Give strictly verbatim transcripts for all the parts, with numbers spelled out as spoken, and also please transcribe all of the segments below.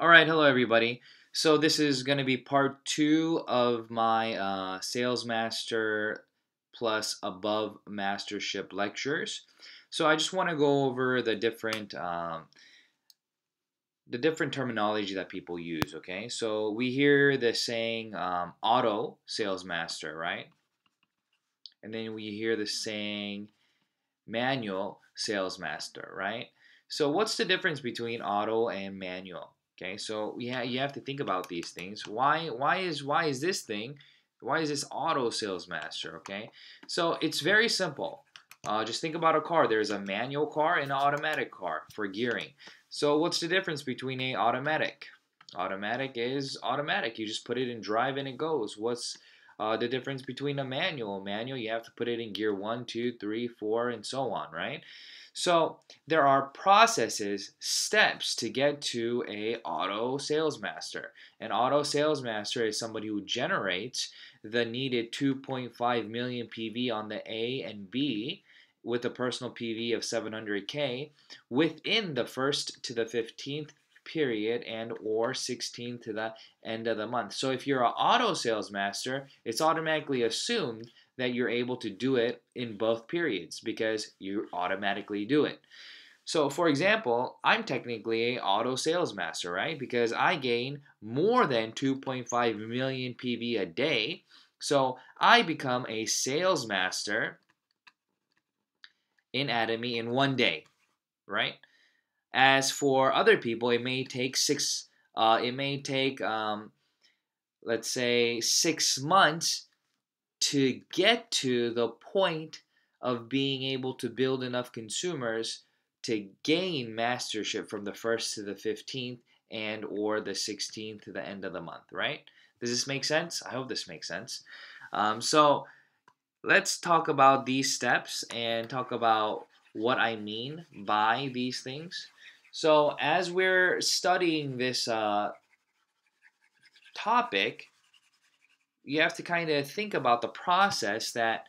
Alright, hello everybody. So this is going to be part two of my uh, Sales Master plus Above Mastership lectures. So I just want to go over the different um, the different terminology that people use, okay? So we hear the saying um, auto sales master, right? And then we hear the saying manual sales master, right? So what's the difference between auto and manual? Okay, so yeah, you have to think about these things. Why, why is, why is this thing? Why is this auto sales master? Okay, so it's very simple. Uh, just think about a car. There's a manual car and an automatic car for gearing. So what's the difference between a automatic? Automatic is automatic. You just put it in drive and it goes. What's uh, the difference between a manual? Manual, you have to put it in gear one, two, three, four, and so on, right? So there are processes, steps to get to a auto sales master. An auto sales master is somebody who generates the needed two point five million P V on the A and B with a personal P V of seven hundred K within the first to the fifteenth period and or sixteenth to the end of the month. So if you're an auto sales master, it's automatically assumed that you're able to do it in both periods because you automatically do it. So for example, I'm technically an auto sales master, right? Because I gain more than two point five million P V a day. So I become a sales master in Atomy in one day, right? As for other people, it may take six, uh, it may take, um, let's say six months to get to the point of being able to build enough consumers to gain mastership from the first to the fifteenth and or the sixteenth to the end of the month, right? Does this make sense? I hope this makes sense. Um, so let's talk about these steps and talk about what I mean by these things. So as we're studying this uh, topic, you have to kind of think about the process that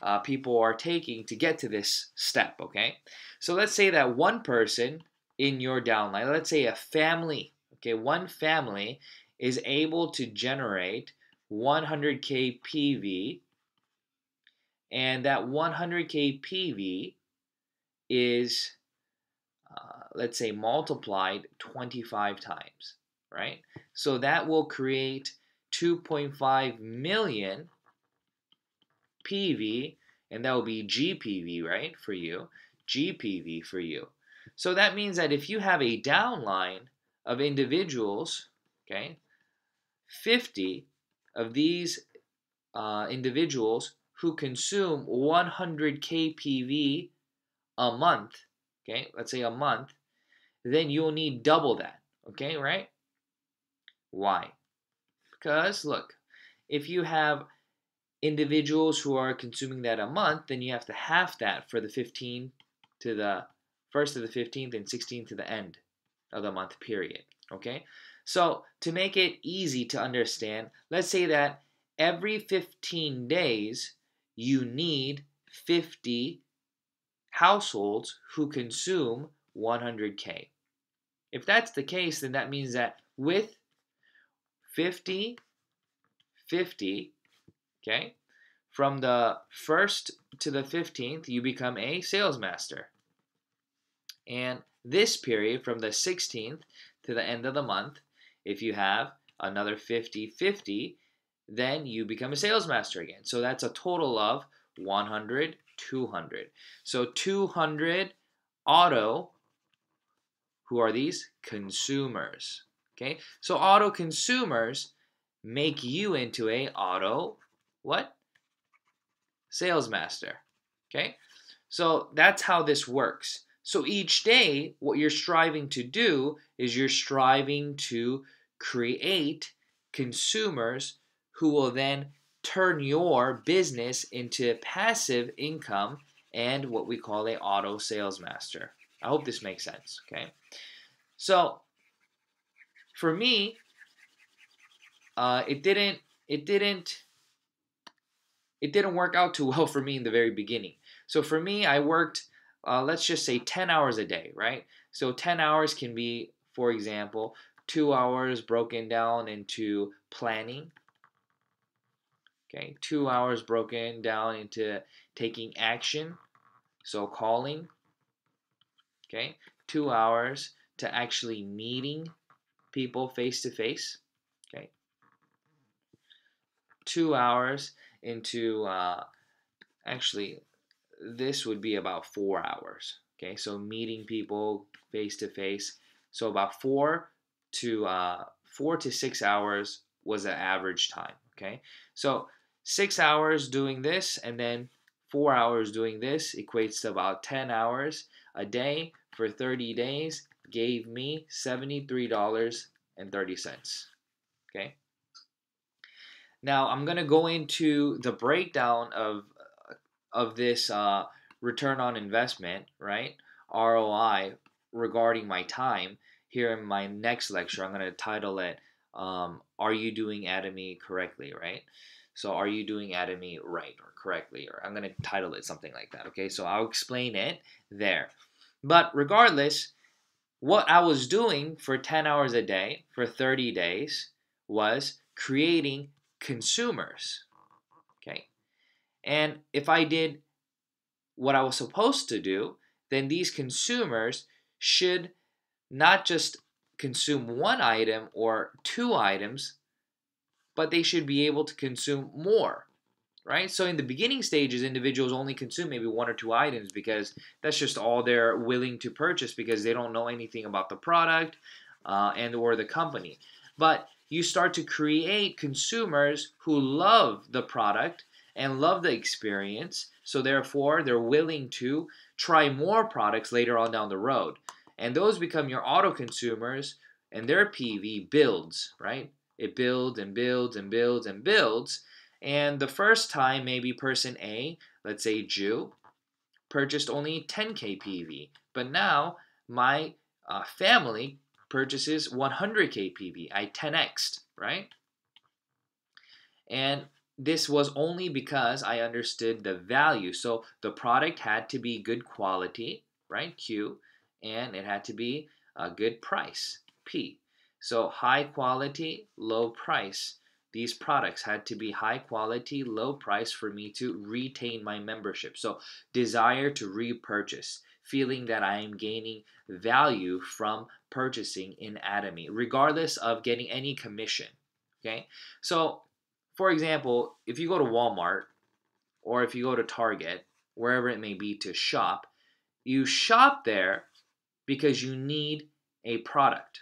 uh, people are taking to get to this step, okay? So let's say that one person in your downline, let's say a family, okay, one family is able to generate one hundred K P V, and that one hundred K P V is, uh, let's say, multiplied twenty-five times, right? So that will create two point five million P V, and that will be G P V, right, for you, G P V for you. So that means that if you have a downline of individuals, okay, fifty of these uh, individuals who consume one hundred K P V a month, okay, let's say a month, then you'll need double that, okay, right? Why? Because, look, if you have individuals who are consuming that a month, then you have to half that for the fifteenth to the first to the fifteenth and sixteenth to the end of the month period, okay? So to make it easy to understand, let's say that every fifteen days you need fifty households who consume one hundred K. If that's the case, then that means that with fifty, fifty, okay, from the first to the fifteenth, you become a sales master. And this period, from the sixteenth to the end of the month, if you have another fifty, fifty, then you become a sales master again. So that's a total of one hundred, two hundred. So two hundred auto, who are these? Consumers. Okay, so auto consumers make you into a auto what? Sales master. Okay, so that's how this works. So each day, what you're striving to do is you're striving to create consumers who will then turn your business into passive income and what we call a auto sales master. I hope this makes sense. Okay, so for me, uh, it didn't, it didn't, it didn't work out too well for me in the very beginning. So for me, I worked, uh, let's just say ten hours a day, right? So ten hours can be, for example, two hours broken down into planning, okay, two hours broken down into taking action, so calling, okay, two hours to actually meeting people face to face, okay, two hours into uh, actually this would be about four hours, okay, so meeting people face to face, so about four to uh, four to six hours was an average time, okay, so six hours doing this and then four hours doing this equates to about ten hours a day for thirty days gave me seventy-three dollars and thirty cents, okay. Now I'm going to go into the breakdown of of this uh, return on investment, right, R O I, regarding my time here in my next lecture. I'm going to title it, um, Are You Doing Atomy Correctly, right? So are you doing Atomy right or correctly? Or I'm going to title it something like that, okay? So I'll explain it there. But regardless, what I was doing for ten hours a day for thirty days was creating consumers, okay? And if I did what I was supposed to do, then these consumers should not just consume one item or two items, but they should be able to consume more, right? So in the beginning stages, individuals only consume maybe one or two items because that's just all they're willing to purchase because they don't know anything about the product uh, and or the company. But you start to create consumers who love the product and love the experience, so therefore they're willing to try more products later on down the road. And those become your auto consumers, and their P V builds, right? It builds and builds and builds and builds. And the first time, maybe person A, let's say Jew, purchased only ten K P V. But now my uh, family purchases one hundred K P V. I ten X'd, right? And this was only because I understood the value. So the product had to be good quality, right? Q. And it had to be a good price, P. So high quality, low price. These products had to be high quality, low price for me to retain my membership. So desire to repurchase, feeling that I am gaining value from purchasing in Atomy, regardless of getting any commission, okay? So for example, if you go to Walmart or if you go to Target, wherever it may be to shop, you shop there because you need a product.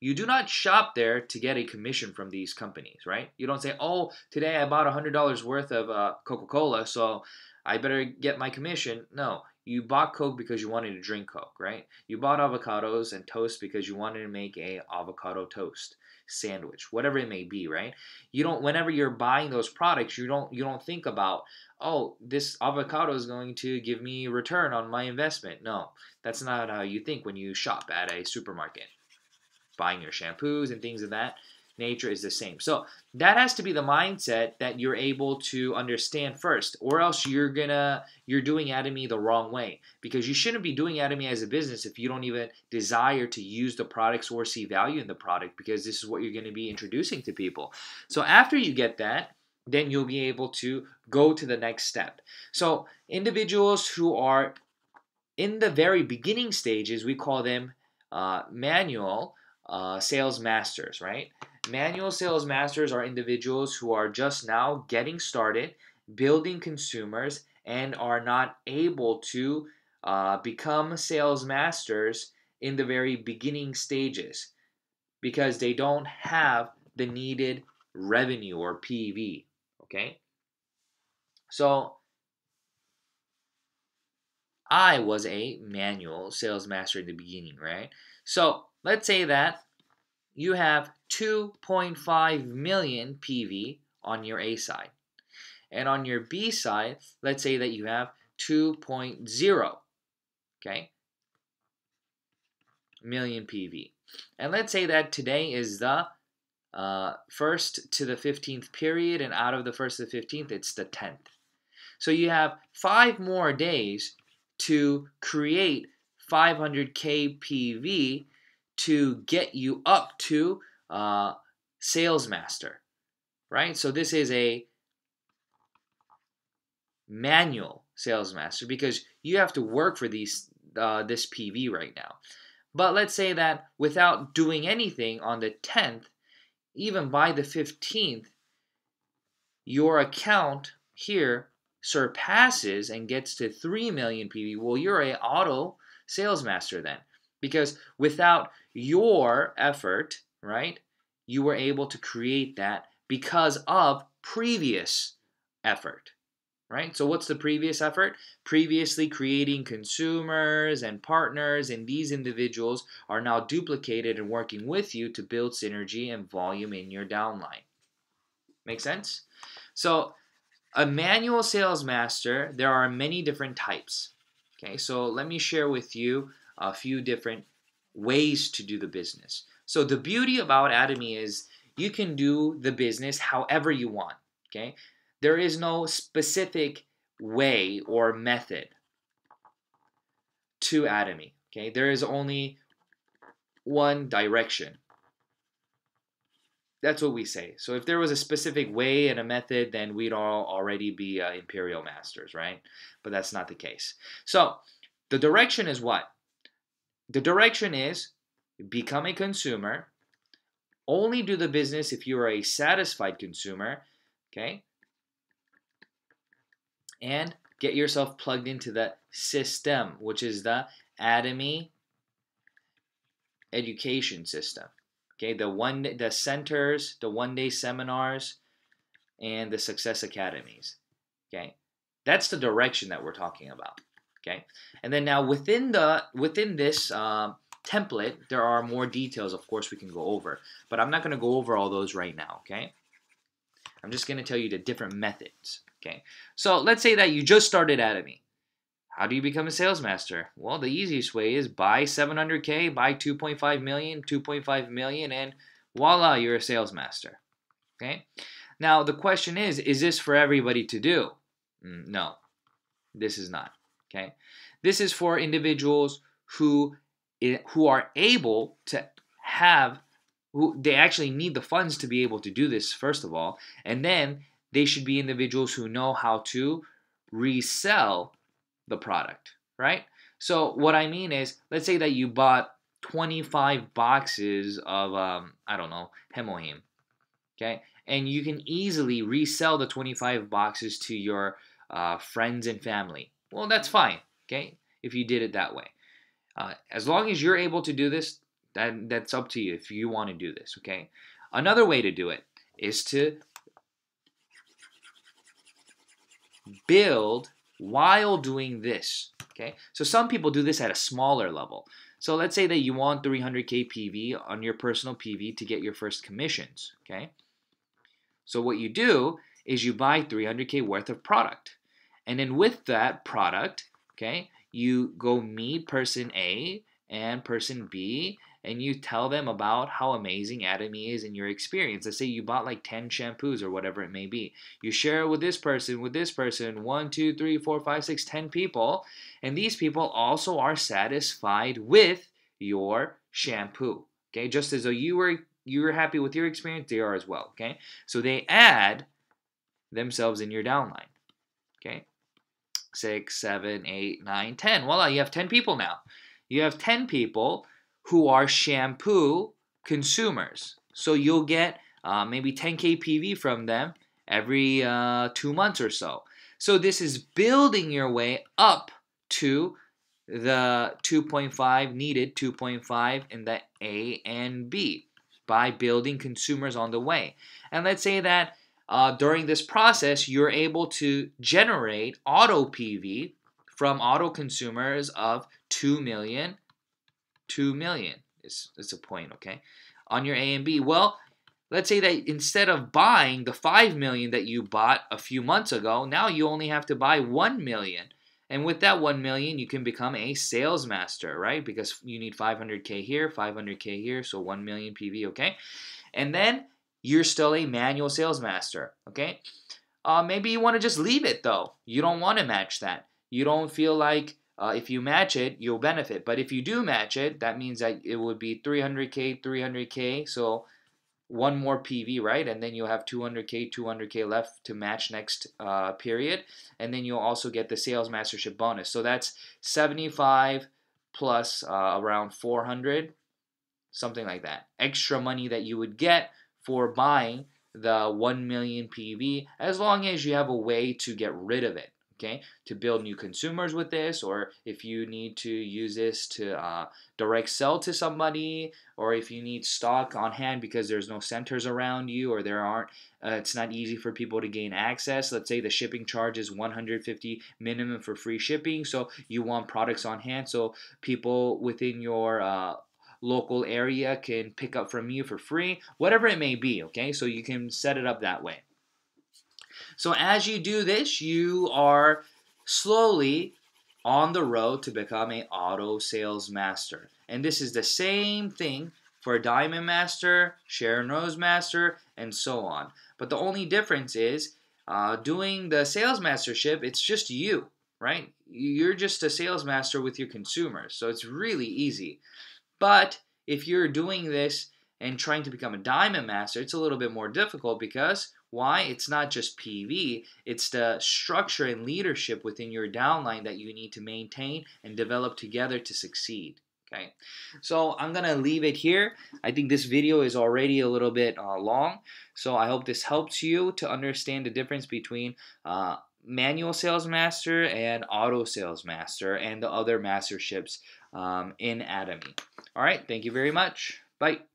You do not shop there to get a commission from these companies, right? You don't say, oh, today I bought one hundred dollars worth of uh, Coca-Cola, so I better get my commission. No, you bought Coke because you wanted to drink Coke, right? You bought avocados and toast because you wanted to make a avocado toast sandwich, whatever it may be, right? You don't, whenever you're buying those products, you don't, you don't think about, oh, this avocado is going to give me return on my investment. No, that's not how you think when you shop at a supermarket. Buying your shampoos and things of that nature is the same. So that has to be the mindset that you're able to understand first, or else you're gonna, you're doing Atomy the wrong way, because you shouldn't be doing Atomy as a business if you don't even desire to use the products or see value in the product, because this is what you're gonna be introducing to people. So after you get that, then you'll be able to go to the next step. So individuals who are in the very beginning stages, we call them uh, manual uh, sales masters, right? Manual sales masters are individuals who are just now getting started, building consumers, and are not able to uh, become sales masters in the very beginning stages because they don't have the needed revenue or P V. Okay, so I was a manual sales master in the beginning, right? So let's say that you have two point five million P V on your A side. And on your B side, let's say that you have two point zero, okay, million P V. And let's say that today is the Uh, first to the fifteenth period, and out of the first to the fifteenth, it's the tenth. So you have five more days to create five hundred K P V to get you up to uh, sales master, right? So this is a manual sales master because you have to work for these uh, this P V right now. But let's say that without doing anything on the tenth, even by the fifteenth, your account here surpasses and gets to three million P V. Well, you're an auto sales master then, because without your effort, right, you were able to create that because of previous effort, right? So what's the previous effort? Previously creating consumers and partners, and these individuals are now duplicated and working with you to build synergy and volume in your downline. Make sense? So a manual sales master, there are many different types. Okay, so let me share with you a few different ways to do the business. So the beauty about Atomy is you can do the business however you want. Okay, there is no specific way or method to Atomy. Okay, there is only one direction. That's what we say. So if there was a specific way and a method, then we'd all already be uh, Imperial Masters, right? But that's not the case. So the direction is what? The direction is become a consumer. Only do the business if you are a satisfied consumer, okay? And get yourself plugged into the system, which is the Atomy education system. Okay, the one, the centers, the one-day seminars, and the success academies. Okay, that's the direction that we're talking about. Okay, and then now within the within this uh, template, there are more details. Of course, we can go over, but I'm not going to go over all those right now. Okay, I'm just going to tell you the different methods. Okay, so let's say that you just started Atomy. How do you become a sales master? Well, the easiest way is buy seven hundred K, buy two point five million, two point five million, and voila, you're a sales master. Okay? Now, the question is, is this for everybody to do? No, this is not. Okay? This is for individuals who, who are able to have, who they actually need the funds to be able to do this, first of all, and then they should be individuals who know how to resell the product, right? So what I mean is, let's say that you bought twenty-five boxes of, um, I don't know, Hemohim, okay? And you can easily resell the twenty-five boxes to your uh, friends and family. Well, that's fine, okay? If you did it that way. Uh, as long as you're able to do this, that, that's up to you if you want to do this, okay? Another way to do it is to build while doing this, okay? So some people do this at a smaller level. So let's say that you want three hundred K P V on your personal P V to get your first commissions, okay? So what you do is you buy three hundred K worth of product. And then with that product, okay, you go meet person A and person B, and you tell them about how amazing Atomy is in your experience. Let's say you bought like ten shampoos or whatever it may be. You share it with this person, with this person, one, two, three, four, five, six, ten people, and these people also are satisfied with your shampoo. Okay, just as though you were you were happy with your experience, they are as well. Okay, so they add themselves in your downline. Okay, six, seven, eight, nine, ten. Voila, you have ten people now. You have ten people who are shampoo consumers. So you'll get uh, maybe ten K P V from them every uh, two months or so. So this is building your way up to the two point five needed, two point five in the A and B by building consumers on the way. And let's say that uh, during this process, you're able to generate auto P V from auto consumers of two million, two million is, it's a point, okay, on your A and B. Well, let's say that instead of buying the five million that you bought a few months ago, now you only have to buy one million. And with that one million, you can become a sales master, right? Because you need five hundred K here, five hundred K here, so one million P V, okay? And then you're still a manual sales master, okay? Uh, maybe you want to just leave it, though. You don't want to match that. You don't feel like Uh, if you match it, you'll benefit. But if you do match it, that means that it would be three hundred K, three hundred K, so one more P V, right? And then you'll have two hundred K, two hundred K left to match next uh, period. And then you'll also get the sales mastership bonus. So that's seventy-five plus uh, around four hundred, something like that. Extra money that you would get for buying the one million P V, as long as you have a way to get rid of it. Okay, to build new consumers with this, or if you need to use this to uh, direct sell to somebody, or if you need stock on hand because there's no centers around you, or there aren't, uh, it's not easy for people to gain access. Let's say the shipping charge is one hundred fifty minimum for free shipping, so you want products on hand so people within your uh, local area can pick up from you for free, whatever it may be. Okay, so you can set it up that way. So as you do this, you are slowly on the road to become an auto sales master. And this is the same thing for Diamond Master, Sharon Rose Master, and so on. But the only difference is uh, doing the sales mastership, it's just you, right? You're just a sales master with your consumers. So it's really easy. But if you're doing this and trying to become a Diamond Master, it's a little bit more difficult because... why? It's not just P V, it's the structure and leadership within your downline that you need to maintain and develop together to succeed. Okay, so I'm gonna leave it here. I think this video is already a little bit uh, long, so I hope this helps you to understand the difference between uh, manual sales master and auto sales master and the other masterships um, in Atomy. All right, thank you very much. Bye.